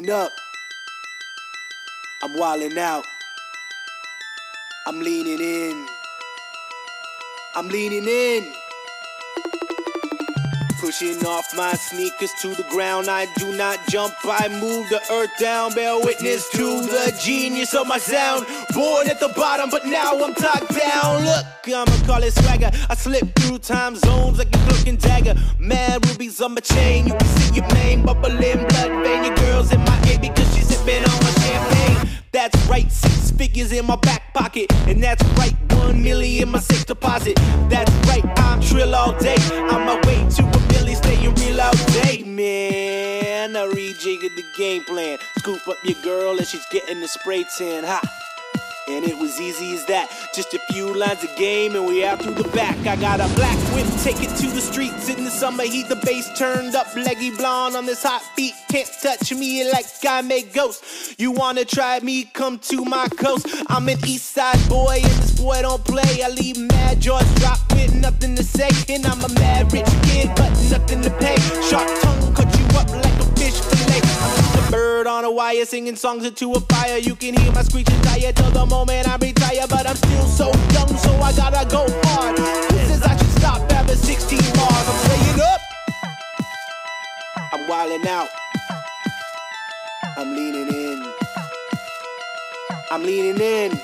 Staying up, I'm wilding out, I'm leaning in, Pushing off my sneakers to the ground, I do not jump, I move the earth down. Bear witness to the genius of my sound. Born at the bottom, but now I'm top down. Look, I'ma call it swagger. I slip through time zones like a cloak and dagger. Mad rubies on my chain, you can see your name bubbling, blood vein. Your girl's in my head because she's sipping on my champagne. That's right, 6 figures in my back pocket, and that's right, 1 million in my safe deposit. That's right, I'm trill all day, on my way to a billy, staying real all day, man. I rejigged the game plan, scoop up your girl and she's getting the spray tan, ha. And it was easy as that, just a few lines of game and we out through the back. I got a black whip, take it to the streets in the summer heat. The bass turned up, leggy blonde on this hot beat. Can't touch me like I make ghosts. You wanna try me, come to my coast. I'm an east side boy and this boy don't play. I leave mad jaws dropped with nothing to say. And I'm a mad rich kid but nothing to pay. Sharp tongue cut you up like a fish fillet. Bird on a wire, singing songs into a fire. You can hear my screeching tire till the moment I retire. But I'm still so young, so I gotta go hard. This is I should stop after 16 bars. I'm playing up, I'm wilding out, I'm leaning in,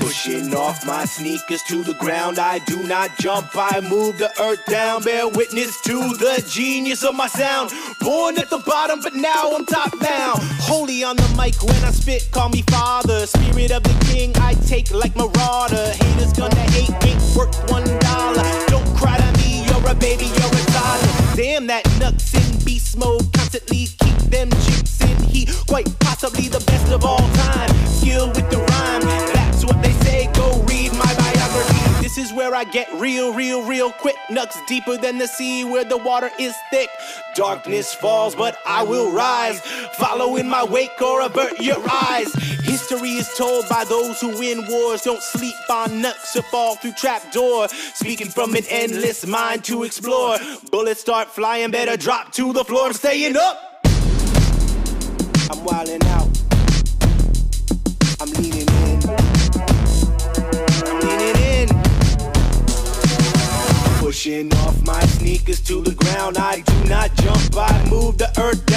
Pushing off my sneakers to the ground, I do not jump, I move the earth down. Bear witness to the genius of my sound. Born at the bottom, but now I'm top down. Holy on the mic when I spit, call me father. Spirit of the king, I take like marauder. Haters gonna hate, ain't worth $1. Don't cry to me, you're a baby, you're a toddler. Damn that nuts in beast mode, constantly keep them chicks in heat. Quite possibly the best of all time, skilled with the rhyme. What they say, go read my biography. This is where I get real quick. Nuts deeper than the sea where the water is thick. Darkness falls, but I will rise. Follow in my wake or avert your eyes. History is told by those who win wars. Don't sleep on nuts or fall through trapdoor. Speaking from an endless mind to explore. Bullets start flying, better drop to the floor. I'm staying up, I'm wilding out, I'm leaning in, pushing off my sneakers to the ground. I do not jump, I move the earth